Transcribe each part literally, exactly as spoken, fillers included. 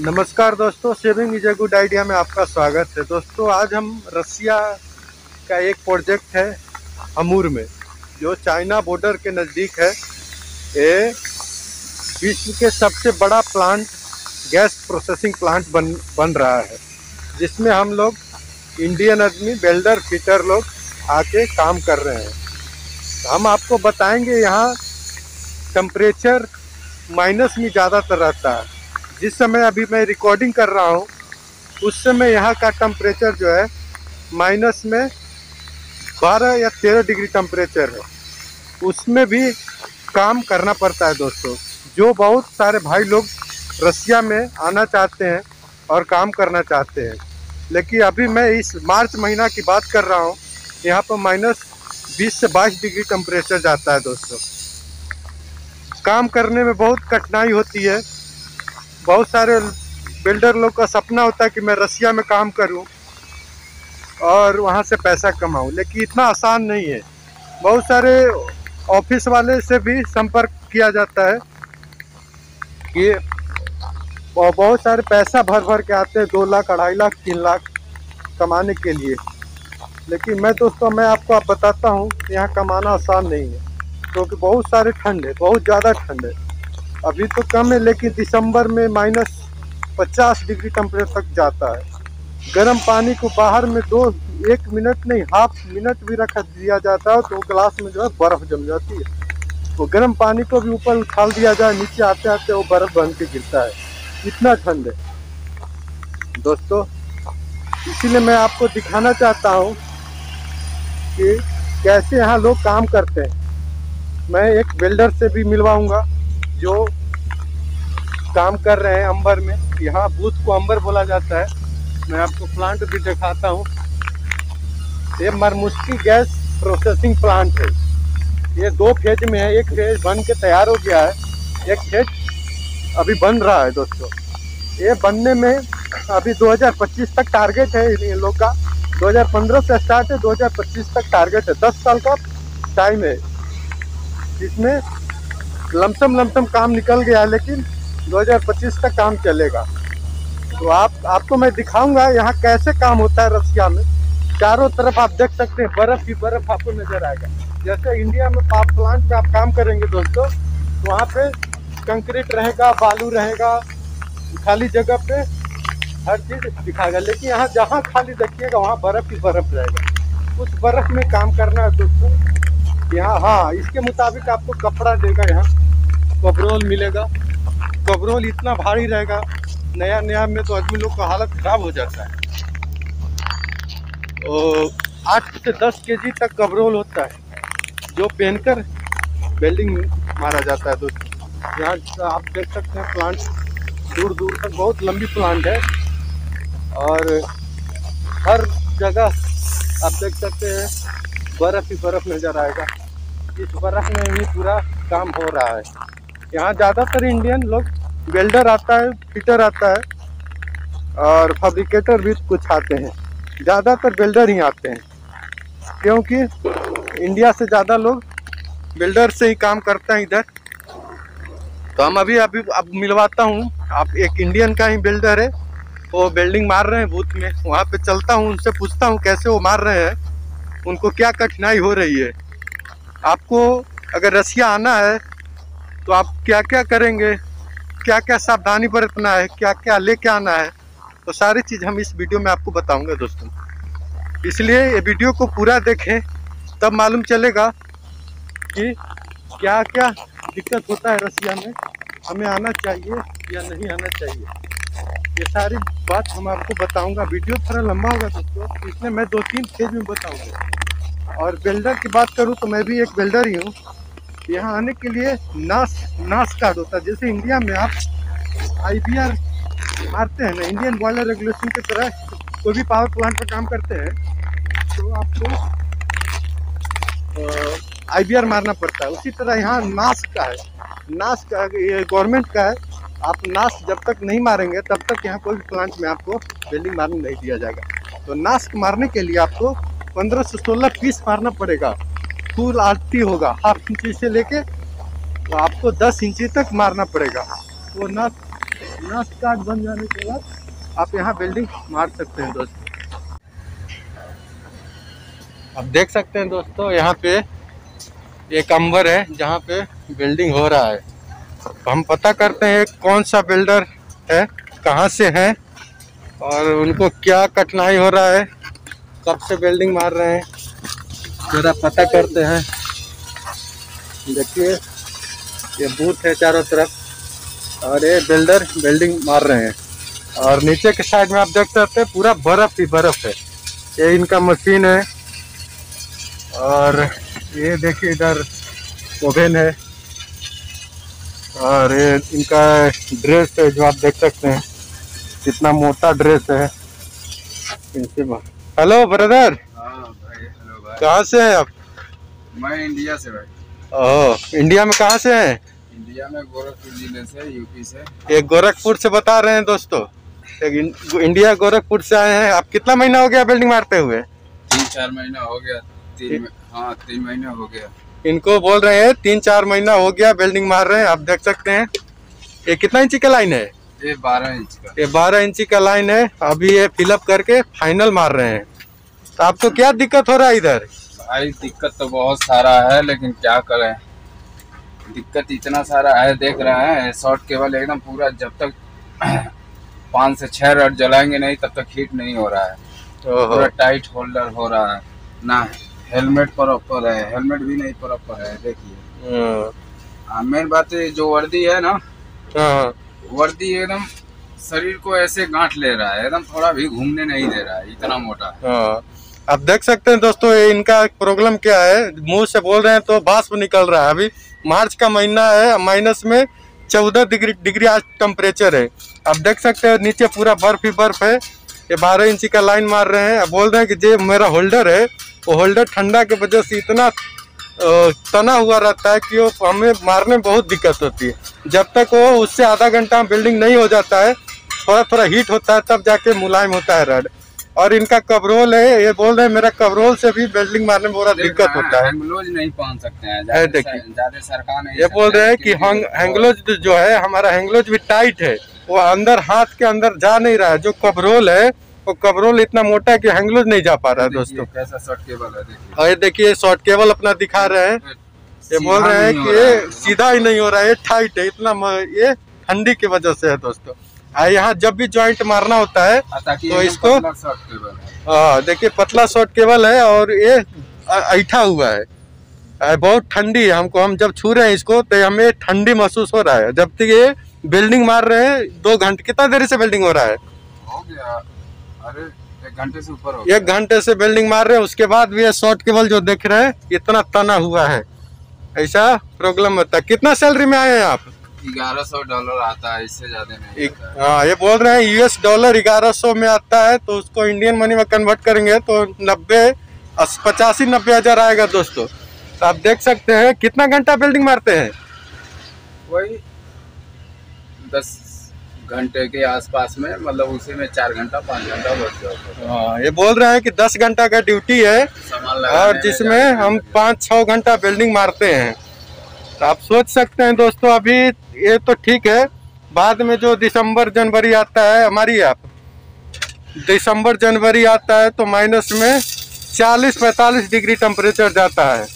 नमस्कार दोस्तों, saving is a good idea में आपका स्वागत है। दोस्तों, आज हम रसिया का एक प्रोजेक्ट है अमूर में, जो चाइना बॉर्डर के नज़दीक है। ये विश्व के सबसे बड़ा प्लांट, गैस प्रोसेसिंग प्लांट बन बन रहा है, जिसमें हम लोग इंडियन आदमी वेल्डर फिटर लोग आके काम कर रहे हैं। हम आपको बताएंगे यहाँ टेम्परेचर माइनस में ज़्यादातर रहता है। जिस समय अभी मैं रिकॉर्डिंग कर रहा हूँ उस समय यहाँ का टेम्परेचर जो है माइनस में बारह या तेरह डिग्री टेम्परेचर है। उसमें भी काम करना पड़ता है दोस्तों। जो बहुत सारे भाई लोग रसिया में आना चाहते हैं और काम करना चाहते हैं, लेकिन अभी मैं इस मार्च महीना की बात कर रहा हूँ, यहाँ पर माइनस बीस से बाईस डिग्री टेम्परेचर जाता है दोस्तों। काम करने में बहुत कठिनाई होती है। बहुत सारे बिल्डर लोग का सपना होता है कि मैं रसिया में काम करूं और वहां से पैसा कमाऊं, लेकिन इतना आसान नहीं है। बहुत सारे ऑफिस वाले से भी संपर्क किया जाता है कि बहुत सारे पैसा भर भर के आते हैं, दो लाख अढ़ाई लाख तीन लाख कमाने के लिए। लेकिन मैं दोस्तों मैं आपको आप बताता हूं, यहाँ कमाना आसान नहीं है, क्योंकि बहुत सारे ठंड है, बहुत ज़्यादा ठंड है। अभी तो कम है, लेकिन दिसंबर में माइनस पचास डिग्री टेम्परेचर तक जाता है। गर्म पानी को बाहर में दो एक मिनट नहीं, हाफ मिनट भी रख दिया जाता है तो गिलास में जो है बर्फ़ जम जाती है। तो गर्म पानी को भी ऊपर उछाल दिया जाए, नीचे आते आते वो बर्फ़ बन के गिरता है। इतना ठंड है दोस्तों। इसीलिए मैं आपको दिखाना चाहता हूँ कि कैसे यहाँ लोग काम करते हैं। मैं एक वेल्डर से भी मिलवाऊँगा जो काम कर रहे हैं अंबर में। यहाँ बूथ को अंबर बोला जाता है। मैं आपको प्लांट भी दिखाता हूँ। ये मरमुस्की गैस प्रोसेसिंग प्लांट है। ये दो फेज में है, एक फेज बन के तैयार हो गया है, एक फेज अभी बन रहा है दोस्तों। ये बनने में अभी दो हज़ार पच्चीस तक टारगेट है इन लोग का। दो हज़ार पंद्रह से स्टार्ट है, दो हज़ार पच्चीस तक टारगेट है। दस साल का टाइम है, जिसमें लमसम लमसम काम निकल गया, लेकिन दो हज़ार पच्चीस तक काम चलेगा। तो आप आपको मैं दिखाऊंगा यहाँ कैसे काम होता है रसिया में। चारों तरफ आप देख सकते हैं, बर्फ़ ही बर्फ़ आपको नज़र आएगा। जैसे इंडिया में पावर प्लांट में आप काम करेंगे दोस्तों, तो वहाँ पे कंक्रीट रहेगा, बालू रहेगा, खाली जगह पे हर चीज़ दिखाएगा। लेकिन यहाँ जहाँ खाली देखिएगा वहाँ बर्फ़ ही बर्फ़ रहेगा। उस बर्फ़ में काम करना है दोस्तों। यहाँ हाँ, इसके मुताबिक आपको कपड़ा देगा, यहाँ कबरोल मिलेगा। कबरोल इतना भारी रहेगा, नया नया में तो आदमी लोग का हालत ख़राब हो जाता है। आठ से दस केजी तक कबरोल होता है, जो पहनकर वेल्डिंग मारा जाता है दोस्तों। यहाँ आप देख सकते हैं प्लांट दूर दूर तक, बहुत लंबी प्लांट है और हर जगह आप देख सकते हैं बर्फ़ ही बर्फ़ नज़र आएगा। इस बर्फ़ में ही पूरा काम हो रहा है। यहाँ ज़्यादातर इंडियन लोग, वेल्डर आता है, फिटर आता है और फैब्रिकेटर भी कुछ आते हैं। ज़्यादातर वेल्डर ही आते हैं, क्योंकि इंडिया से ज़्यादा लोग वेल्डर से ही काम करते हैं इधर। तो हम अभी अभी अब मिलवाता हूँ आप, एक इंडियन का ही वेल्डर है, वो वेल्डिंग मार रहे हैं बूथ में। वहाँ पर चलता हूँ, उनसे पूछता हूँ कैसे वो मार रहे हैं, उनको क्या कठिनाई हो रही है। आपको अगर रसिया आना है तो आप क्या क्या करेंगे, क्या क्या सावधानी बरतना है, क्या क्या लेके आना है, तो सारी चीज़ हम इस वीडियो में आपको बताऊंगा दोस्तों। इसलिए ये वीडियो को पूरा देखें, तब मालूम चलेगा कि क्या क्या दिक्कत होता है रसिया में, हमें आना चाहिए या नहीं आना चाहिए। ये सारी बात हम आपको बताऊंगा। वीडियो थोड़ा लंबा होगा दोस्तों, इसलिए मैं दो तीन फेज में बताऊंगा। और वेल्डर की बात करूं तो मैं भी एक वेल्डर ही हूं। यहां आने के लिए नास नास कार्ड होता है। जैसे इंडिया में आप आई बी आर मारते हैं ना, इंडियन बॉयलर रेगुलेशन की तरह कोई भी पावर प्लांट पर काम करते हैं तो आपको आई बी आर मारना पड़ता है। उसी तरह यहाँ नास का है, नास का ये गवर्नमेंट का है। आप नास जब तक नहीं मारेंगे तब तक यहाँ कोई प्लांट में आपको वेल्डिंग मारने नहीं दिया जाएगा। तो नास्क मारने के लिए आपको पंद्रह से सोलह पीस मारना पड़ेगा। फुल आरती होगा, हाफ इंची से लेके तो आपको दस इंची तक मारना पड़ेगा। वो नास्क लास्ट कार्ड बन जाने के बाद आप यहाँ बिल्डिंग मार सकते हैं दोस्तों। आप देख सकते हैं दोस्तों यहाँ पे एक अंबर है जहाँ पे बिल्डिंग हो रहा है। तो हम पता करते हैं कौन सा बिल्डर है, कहाँ से है और उनको क्या कठिनाई हो रहा है, कब से बिल्डिंग मार रहे हैं, जरा पता करते हैं। देखिए ये बूथ है चारों तरफ और ये बिल्डर बिल्डिंग मार रहे हैं। और नीचे के साइड में आप देख सकते हैं पूरा बर्फ़ ही बर्फ़ है। ये इनका मशीन है और ये देखिए इधर ओवन है और ये इनका ड्रेस है जो आप देख सकते हैं कितना मोटा ड्रेस है इनसे। हेलो ब्रदर, कहाँ से हैं आप? मैं इंडिया से भाई। ओह, इंडिया में कहाँ से हैं? इंडिया में गोरखपुर जिले से, यूपी से। एक गोरखपुर से बता रहे हैं दोस्तों, एक इंडिया गोरखपुर से आए हैं आप। कितना महीना हो गया बिल्डिंग मारते हुए? तीन चार महीना हो गया। तीन, हाँ तीन महीना हो गया। इनको बोल रहे हैं तीन चार महीना हो गया बिल्डिंग मार रहे हैं। आप देख सकते हैं ये कितना इंची का लाइन है? ये बारह इंच का। ये बारह इंची का लाइन है। अभी ये फिलअप करके फाइनल मार रहे हैं। तो आपको क्या दिक्कत हो रहा है इधर? भाई दिक्कत तो बहुत सारा है, लेकिन क्या करें, दिक्कत इतना सारा है। देख रहे हैं शॉर्ट केबल एकदम पूरा, जब तक पाँच से छः रॉड जलाएंगे नहीं तब तक हीट नहीं हो रहा है। तो पूरा टाइट होल्डर हो रहा है ना, हेलमेट प्रॉपर है, हेलमेट भी नहीं प्रॉपर है। देखिए मेन बात है जो वर्दी है ना, वर्दी एकदम शरीर को ऐसे गांठ ले रहा है, एकदम थोड़ा भी घूमने नहीं दे रहा है, इतना मोटा है। आप देख सकते हैं दोस्तों ये इनका प्रॉब्लम क्या है, मुंह से बोल रहे हैं तो वाष्प निकल रहा है। अभी मार्च का महीना है, माइनस में चौदह डिग्री डिग्री आज टेम्परेचर है। आप देख सकते हैं नीचे पूरा बर्फ ही बर्फ है। ये बारह इंची का लाइन मार रहे हैं। अब बोल रहे हैं कि जो मेरा होल्डर है वो होल्डर ठंडा के वजह से इतना तना हुआ रहता है कि वो हमें मारने में बहुत दिक्कत होती है। जब तक वो उससे आधा घंटा बिल्डिंग नहीं हो जाता है, थोड़ा थोड़ा हीट होता है, तब जाके मुलायम होता है रड। और इनका कबरोल है, ये बोल रहे हैं मेरा कबरोल से भी बिल्डिंग मारने में बड़ा दिक्कत होता है। हैंगलोज नहीं पहन सकते हैं, देखिए सरकार नहीं। ये बोल रहे हैं कि हैंगलोज जो है हमारा, हैंगलोज भी टाइट है, वो अंदर हाथ के अंदर जा नहीं रहा है। जो कबरोल है वो कबरोल इतना मोटा है कि हैंगलोज नहीं जा पा रहा है दोस्तों। कैसा शॉर्ट केबल है देखिए। और ये देखिए शॉर्ट केबल अपना दिखा रहे हैं। ये बोल रहे हैं कि सीधा ही नहीं हो रहा है, टाइट है इतना, ये ठंडी की वजह से है दोस्तों। यहाँ जब भी जॉइंट मारना होता है तो इसको देखिए पतला शॉर्ट केबल है और ये ऐठा हुआ है, बहुत ठंडी है। हमको हम जब छू रहे हैं इसको तो हमें ठंडी महसूस हो रहा है। जब तक ये बिल्डिंग मार रहे हैं दो घंटे, कितना देरी से बिल्डिंग हो रहा है? हो गया अरे एक घंटे से ऊपर हो गया। एक घंटे से बिल्डिंग मार रहे हैं, उसके बाद भी ये शॉर्ट केबल जो देख रहे हैं इतना तना हुआ है। ऐसा प्रॉब्लम होता है। कितना सैलरी में आए हैं आप? ग्यारह सौ डॉलर आता है, इससे ज्यादा नहीं। हाँ ये बोल रहे हैं यूएस डॉलर ग्यारह सौ में आता है, तो उसको इंडियन मनी में कन्वर्ट करेंगे तो नब्बे पचासी नब्बे हजार आएगा दोस्तों। तो आप देख सकते हैं कितना घंटा बिल्डिंग मारते हैं? वही दस घंटे के आसपास में, मतलब उसी में चार घंटा पाँच घंटा बच जाता है। हाँ ये बोल रहे हैं कि दस घंटा का ड्यूटी है और जिसमें हम पाँच छः घंटा बिल्डिंग मारते हैं। तो आप सोच सकते हैं दोस्तों। अभी ये तो ठीक है, बाद में जो दिसंबर जनवरी आता है हमारी, आप दिसंबर जनवरी आता है तो माइनस में चालीस पैंतालीस डिग्री टेम्परेचर जाता है।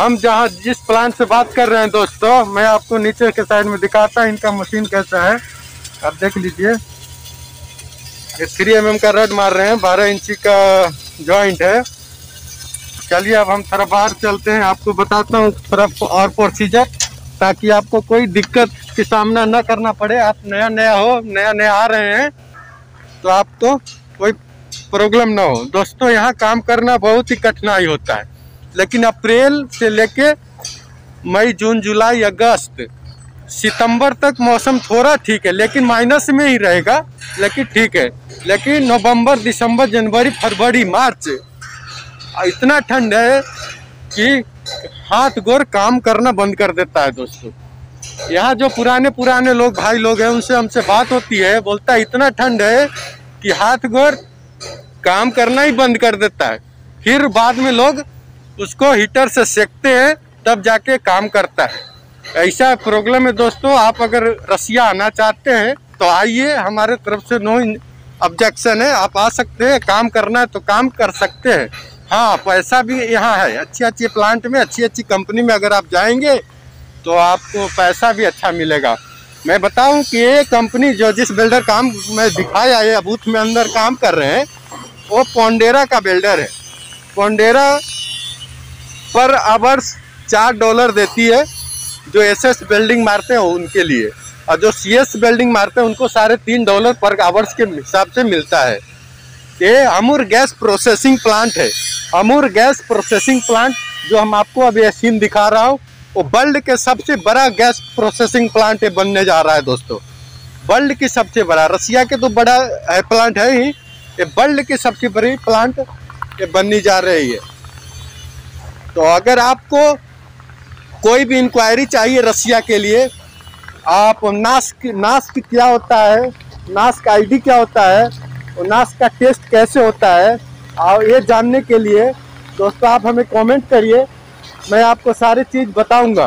हम जहाँ जिस प्लांट से बात कर रहे हैं दोस्तों, मैं आपको नीचे के साइड में दिखाता हूँ इनका मशीन कैसा है। आप देख लीजिए ये थ्री एम एम का रड मार रहे हैं, बारह इंची का जॉइंट है। चलिए अब हम थोड़ा बाहर चलते हैं, आपको बताता हूँ थोड़ा और प्रोसीजर, ताकि आपको कोई दिक्कत की सामना ना करना पड़े। आप नया नया हो, नया नया आ रहे हैं तो आपको कोई प्रॉब्लम ना हो दोस्तों। यहाँ काम करना बहुत ही कठिनाई होता है, लेकिन अप्रैल से लेके मई जून जुलाई अगस्त सितंबर तक मौसम थोड़ा ठीक है, लेकिन माइनस में ही रहेगा, लेकिन ठीक है। लेकिन नवंबर दिसंबर जनवरी फरवरी मार्च इतना ठंड है कि हाथ गोर काम करना बंद कर देता है दोस्तों। यहाँ जो पुराने पुराने लोग भाई लोग हैं उनसे हमसे बात होती है, बोलता है इतना ठंड है कि हाथ गोर काम करना ही बंद कर देता है। फिर बाद में लोग उसको हीटर से सेकते हैं तब जाके काम करता है। ऐसा प्रॉब्लम है दोस्तों। आप अगर रसिया आना चाहते हैं तो तो आइए, हमारे तरफ से नो ऑब्जेक्शन है, आप आ सकते हैं, काम करना है तो काम कर सकते हैं। हाँ, पैसा भी यहाँ है, अच्छी अच्छी प्लांट में, अच्छी अच्छी कंपनी में अगर आप जाएंगे तो आपको पैसा भी अच्छा मिलेगा। मैं बताऊं कि ये कंपनी जो जिस बिल्डर काम मैं दिखाया है बूथ में अंदर काम कर रहे हैं, वो पोंडेरा का बिल्डर है। पोंडेरा पर आवर्स चार डॉलर देती है जो एसएस बिल्डिंग मारते हैं उनके लिए, और जो सीएस बिल्डिंग मारते हैं उनको साढ़े तीन डॉलर पर आवर्स के हिसाब से मिलता है। ये अमूर गैस प्रोसेसिंग प्लांट है। अमूर गैस प्रोसेसिंग प्लांट जो हम आपको अभी सीन दिखा रहा हूँ, वो वर्ल्ड के सबसे बड़ा गैस प्रोसेसिंग प्लांट बनने जा रहा है दोस्तों। वर्ल्ड की सबसे बड़ा, रसिया के तो बड़ा प्लांट है ही, ये वर्ल्ड की सबसे बड़ी प्लांट ये बनने जा रही है। तो अगर आपको कोई भी इंक्वायरी चाहिए रसिया के लिए, आप नास्क नास्क क्या होता है, नास्क आईडी क्या होता है, और नास्क का टेस्ट कैसे होता है, और ये जानने के लिए दोस्तों आप हमें कमेंट करिए, मैं आपको सारी चीज़ बताऊंगा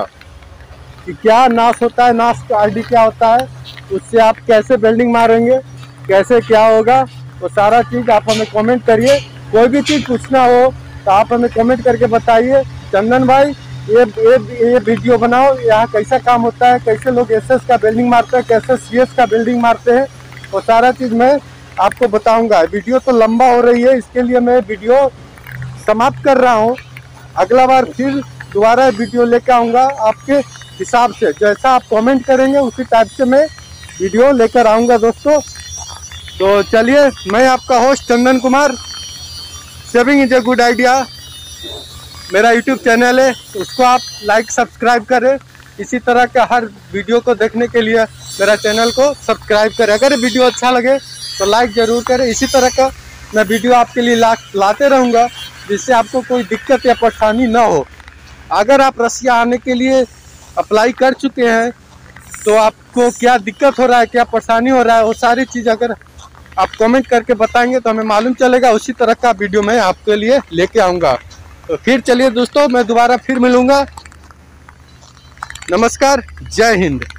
कि क्या नास होता है, नास्क आईडी क्या होता है, उससे आप कैसे बिल्डिंग मारेंगे, कैसे क्या होगा, वो सारा चीज़ आप हमें कमेंट करिए। कोई भी चीज़ पूछना हो तो आप हमें कमेंट करके बताइए, चंदन भाई ये ये ये वीडियो बनाओ, यहाँ कैसा काम होता है, कैसे लोग एसएस का बिल्डिंग मारते हैं, कैसे सीएस का बिल्डिंग मारते हैं, वो सारा चीज़ मैं आपको बताऊँगा। वीडियो तो लंबा हो रही है, इसके लिए मैं वीडियो समाप्त कर रहा हूँ। अगला बार फिर दोबारा वीडियो लेकर आऊँगा, आपके हिसाब से जैसा आप कमेंट करेंगे उसी टाइप से मैं वीडियो लेकर आऊँगा दोस्तों। तो चलिए, मैं आपका host Chandan Kumar, saving is a good idea मेरा यूट्यूब चैनल है, उसको आप लाइक सब्सक्राइब करें। इसी तरह के हर वीडियो को देखने के लिए मेरा चैनल को सब्सक्राइब करें। अगर वीडियो अच्छा लगे तो लाइक ज़रूर करें। इसी तरह का मैं वीडियो आपके लिए ला लाते रहूँगा जिससे आपको कोई दिक्कत या परेशानी ना हो। अगर आप रसिया आने के लिए अप्लाई कर चुके हैं तो आपको क्या दिक्कत हो रहा है, क्या परेशानी हो रहा है, वो सारी चीज़ अगर आप कमेंट करके बताएंगे तो हमें मालूम चलेगा। उसी तरह का वीडियो मैं आपके लिए लेके आऊँगा। तो फिर चलिए दोस्तों, मैं दोबारा फिर मिलूँगा। नमस्कार, जय हिंद।